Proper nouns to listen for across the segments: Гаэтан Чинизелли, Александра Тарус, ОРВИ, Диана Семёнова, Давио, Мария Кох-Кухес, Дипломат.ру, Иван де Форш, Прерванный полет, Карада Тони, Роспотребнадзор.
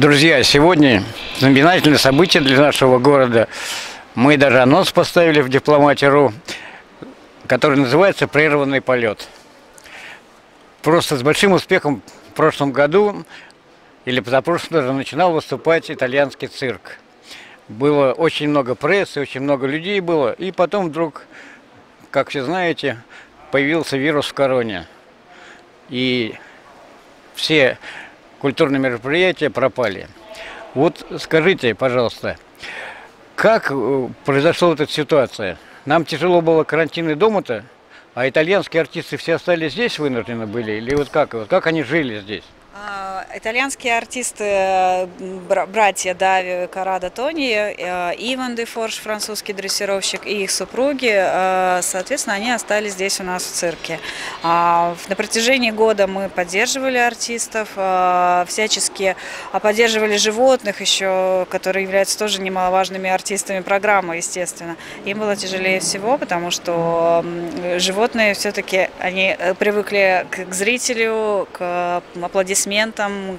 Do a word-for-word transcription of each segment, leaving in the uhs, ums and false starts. Друзья, сегодня знаменательное событие для нашего города. Мы даже анонс поставили в дипломатии точка ру, который называется «Прерванный полет». Просто с большим успехом в прошлом году, или позапрошлом даже, начинал выступать итальянский цирк. Было очень много прессы, очень много людей было, и потом вдруг, как все знаете, появился вирус в короне. И все культурные мероприятия пропали. Вот скажите, пожалуйста, как произошла эта ситуация? Нам тяжело было карантин и дома-то, а итальянские артисты все остались здесь, вынуждены были? Или вот как? Вот как они жили здесь? Итальянские артисты, братья Давио и Карада Тони, Иван де Форш, французский дрессировщик, и их супруги, соответственно, они остались здесь у нас в цирке. На протяжении года мы поддерживали артистов, всячески поддерживали животных еще, которые являются тоже немаловажными артистами программы, естественно. Им было тяжелее всего, потому что животные все-таки, они привыкли к зрителю, к аплодисментам,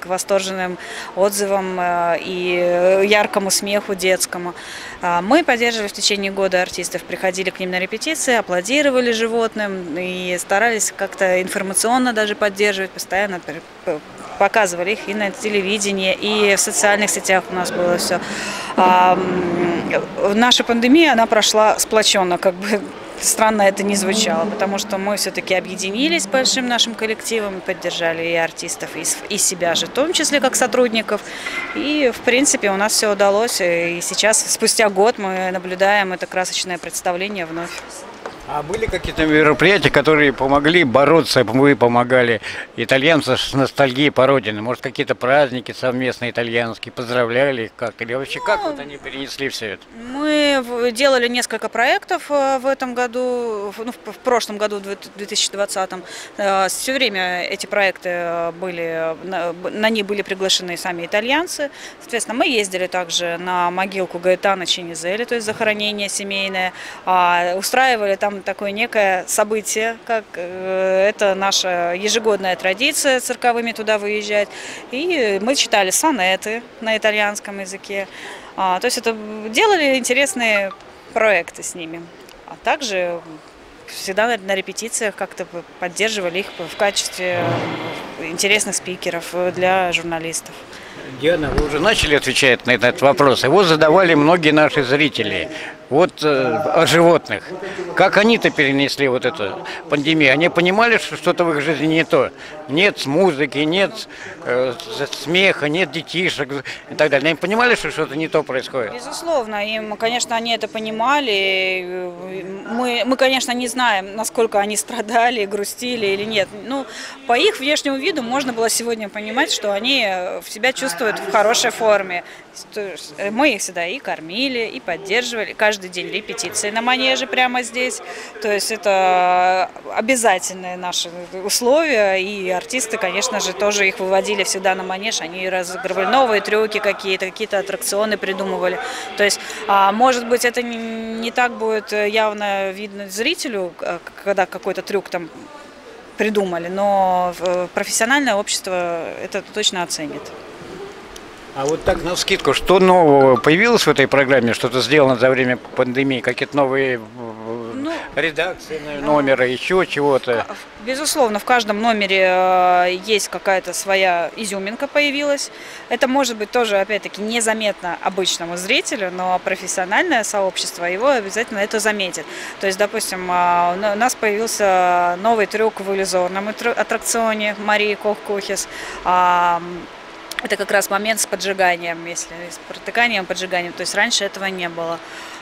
к восторженным отзывам и яркому смеху детскому. Мы поддерживали в течение года артистов, приходили к ним на репетиции, аплодировали животным и старались как-то информационно даже поддерживать, постоянно показывали их и на телевидении, и в социальных сетях у нас было все. Наша пандемия, она прошла сплоченно, как бы. Странно это не звучало, потому что мы все-таки объединились большим нашим коллективом, поддержали и артистов, и себя же, в том числе как сотрудников. И, в принципе, у нас все удалось. И сейчас, спустя год, мы наблюдаем это красочное представление вновь. А были какие-то мероприятия, которые помогли бороться, вы помогали итальянцам с ностальгией по родине? Может, какие-то праздники совместные итальянские, поздравляли их как-то? Или вообще, ну, как вот они перенесли все это? Мы делали несколько проектов в этом году, ну, в прошлом году, в две тысячи двадцатом. Все время эти проекты были, на них были приглашены сами итальянцы. Соответственно, мы ездили также на могилку Гаэтана Чинизелли, то есть захоронение семейное, устраивали там такое некое событие, как э, это наша ежегодная традиция цирковыми туда выезжать. И мы читали сонеты на итальянском языке. А, то есть это делали интересные проекты с ними. А также всегда на репетициях как-то поддерживали их в качестве интересных спикеров для журналистов. Диана, вы уже начали отвечать на этот вопрос. Его задавали многие наши зрители. Вот э, о животных. Как они-то перенесли вот эту пандемию? Они понимали, что что-то в их жизни не то? Нет музыки, нет э, смеха, нет детишек и так далее. Они понимали, что что-то не то происходит? Безусловно. Им, конечно, они это понимали. Мы, мы, конечно, не знаем, насколько они страдали, грустили или нет. Ну, по их внешнему виду можно было сегодня понимать, что они в себя чувствуют в хорошей форме. Мы их всегда и кормили, и поддерживали. Каждый день репетиции на манеже прямо здесь. То есть это обязательные наши условия. И артисты, конечно же, тоже их выводили всегда на манеж. Они разыгрывали новые трюки какие-то, какие-то аттракционы придумывали. То есть, может быть, это не так будет явно видно зрителю, когда какой-то трюк там придумали. Но профессиональное общество это точно оценит. А вот так навскидку, что нового появилось в этой программе, что-то сделано за время пандемии, какие-то новые ну, редакции, номера, ну, еще чего-то? Безусловно, в каждом номере есть какая-то своя изюминка появилась. Это может быть тоже, опять-таки, незаметно обычному зрителю, но профессиональное сообщество его обязательно это заметит. То есть, допустим, у нас появился новый трюк в иллюзорном аттракционе Марии Кох-Кухес. Это как раз момент с поджиганием, если с протыканием, поджиганием. То есть раньше этого не было.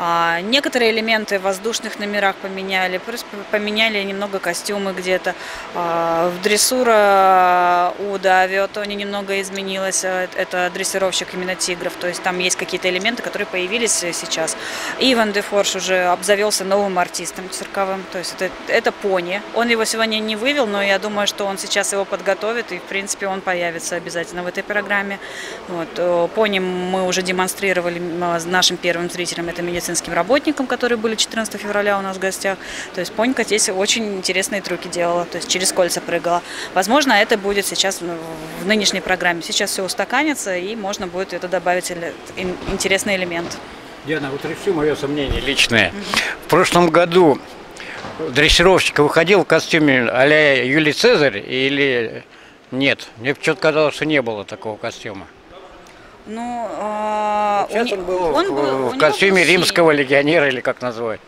А, некоторые элементы в воздушных номерах поменяли, плюс поменяли немного костюмы где-то. А, дрессура у Давио Тони немного изменилась. Это дрессировщик именно тигров. То есть там есть какие-то элементы, которые появились сейчас. Иван де Форш уже обзавелся новым артистом цирковым. То есть это, это пони. Он его сегодня не вывел, но я думаю, что он сейчас его подготовит. И в принципе он появится обязательно в этой программе. программе. Вот. По ним мы уже демонстрировали нашим первым зрителям, это медицинским работникам, которые были четырнадцатого февраля у нас в гостях. То есть Понька здесь очень интересные трюки делала, то есть через кольца прыгала. Возможно, это будет сейчас в нынешней программе. Сейчас все устаканится, и можно будет это добавить интересный элемент. Диана, вот решу мое сомнение личное. Mm-hmm. В прошлом году дрессировщик выходил в костюме а-ля Юлий Цезарь или нет? Мне почему-то казалось, что не было такого костюма. Ну, а... Сейчас он был он в, был, в костюме был... римского легионера или как назвать?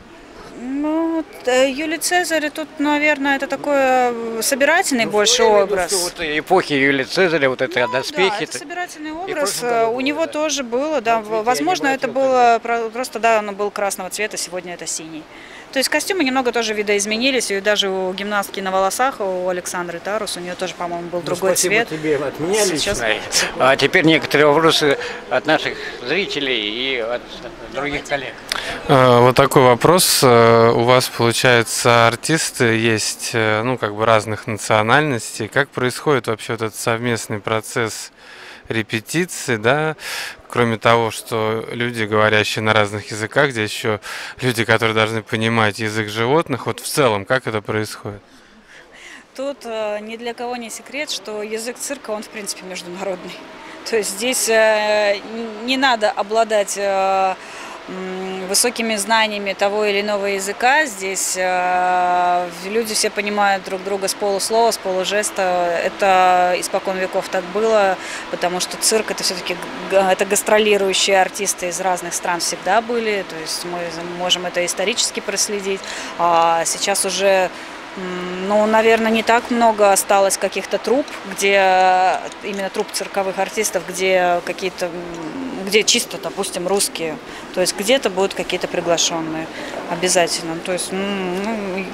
Ну, Юлий Цезарь, тут, наверное, это такой собирательный ну, больше образ. Виду, вот эпохи Юлия Цезаря, вот это ну, доспехи. Да, это собирательный образ, у было, него да. тоже было, да, цвете, возможно, это было, просто, да, оно было красного цвета, сегодня это синий. То есть костюмы немного тоже видоизменились, и даже у гимнастки на волосах, у Александры Тарус, у нее тоже, по-моему, был ну, другой спасибо цвет. Тебе от меня сейчас... А теперь некоторые вопросы от наших зрителей и от других коллег. Вот такой вопрос. У вас, получается, артисты есть, ну, как бы разных национальностей. Как происходит вообще этот совместный процесс репетиции, да? Кроме того, что люди, говорящие на разных языках, здесь еще люди, которые должны понимать язык животных. Вот в целом, как это происходит? Тут ни для кого не секрет, что язык цирка, он, в принципе, международный. То есть здесь не надо обладать... высокими знаниями того или иного языка. Здесь э, люди все понимают друг друга с полуслова, с полужеста. Это испокон веков так было, потому что цирк это все-таки это гастролирующие артисты из разных стран всегда были. То есть мы можем это исторически проследить. А сейчас уже... Ну, наверное, не так много осталось каких-то труп, где именно труп цирковых артистов, где какие-то, где чисто, допустим, русские. То есть где-то будут какие-то приглашенные обязательно. То есть ну,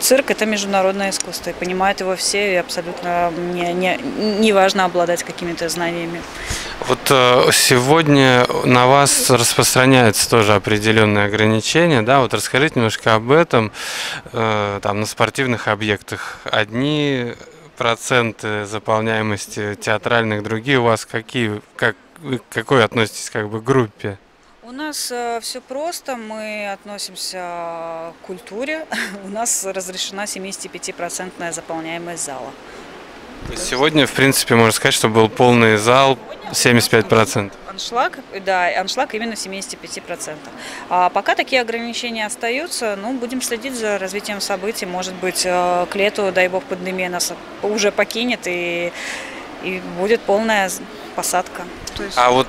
цирк – это международное искусство, и понимают его все, и абсолютно не, не, не важно обладать какими-то знаниями. Вот сегодня на вас распространяются тоже определенные ограничения, да? Вот расскажите немножко об этом, там на спортивных объектах одни проценты заполняемости театральных, другие у вас какие, как вы к какой относитесь как бы группе? У нас все просто, мы относимся к культуре, у нас разрешена семидесятипятипроцентная заполняемость зала. Сегодня, в принципе, можно сказать, что был полный зал семьдесят пять процентов. Аншлаг, да, аншлаг именно семьдесят пять процентов. А пока такие ограничения остаются, ну, будем следить за развитием событий. Может быть, к лету, дай бог, пандемия нас уже покинет и, и будет полная посадка. То есть, а вот...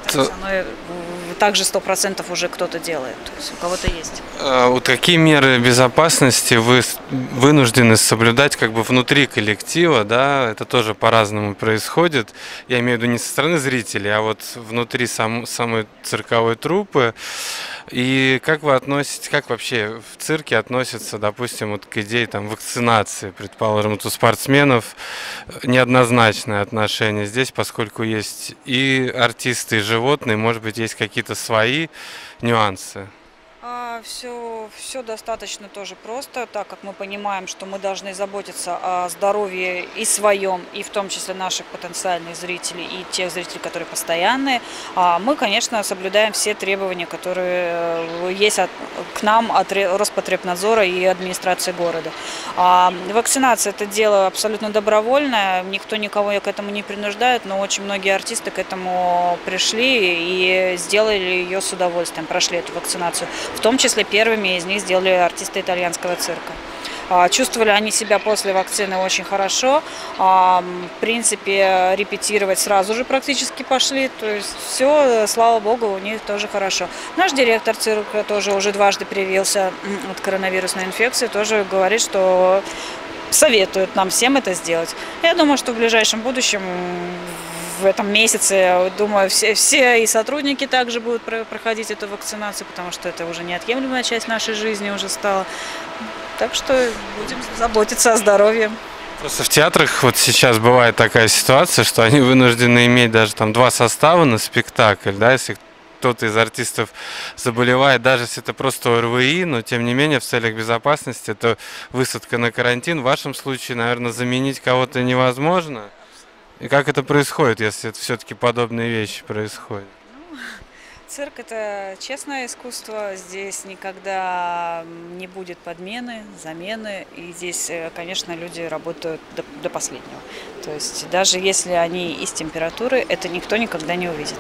Также сто процентов уже кто-то делает, то есть у кого-то есть. А вот какие меры безопасности вы вынуждены соблюдать как бы внутри коллектива, да? Это тоже по-разному происходит. Я имею в виду не со стороны зрителей, а вот внутри сам, самой цирковой труппы. И как вы относитесь, как вообще в цирке относятся, допустим, вот к идее там вакцинации, предположим, вот у спортсменов неоднозначное отношение здесь, поскольку есть и артисты, и животные, может быть, есть какие-то свои нюансы. А, все, все достаточно тоже просто, так как мы понимаем, что мы должны заботиться о здоровье и своем, и в том числе наших потенциальных зрителей, и тех зрителей, которые постоянные. А мы, конечно, соблюдаем все требования, которые есть от, к нам от Роспотребнадзора и администрации города. А, вакцинация – это дело абсолютно добровольное, никто никого к этому не принуждает, но очень многие артисты к этому пришли и сделали ее с удовольствием, прошли эту вакцинацию. В том числе первыми из них сделали артисты итальянского цирка. Чувствовали они себя после вакцины очень хорошо. В принципе, репетировать сразу же практически пошли. То есть все, слава богу, у них тоже хорошо. Наш директор цирка тоже уже дважды привился от коронавирусной инфекции. Тоже говорит, что советует нам всем это сделать. Я думаю, что в ближайшем будущем... В этом месяце, думаю, все, все и сотрудники также будут проходить эту вакцинацию, потому что это уже неотъемлемая часть нашей жизни уже стала. Так что будем заботиться о здоровье. Просто в театрах вот сейчас бывает такая ситуация, что они вынуждены иметь даже там два состава на спектакль, да, если кто-то из артистов заболевает, даже если это просто ОРВИ, но тем не менее в целях безопасности это высадка на карантин. В вашем случае, наверное, заменить кого-то невозможно. И как это происходит, если это все-таки подобные вещи происходят? Ну, цирк – это честное искусство. Здесь никогда не будет подмены, замены. И здесь, конечно, люди работают до, до последнего. То есть даже если они из температуры, это никто никогда не увидит.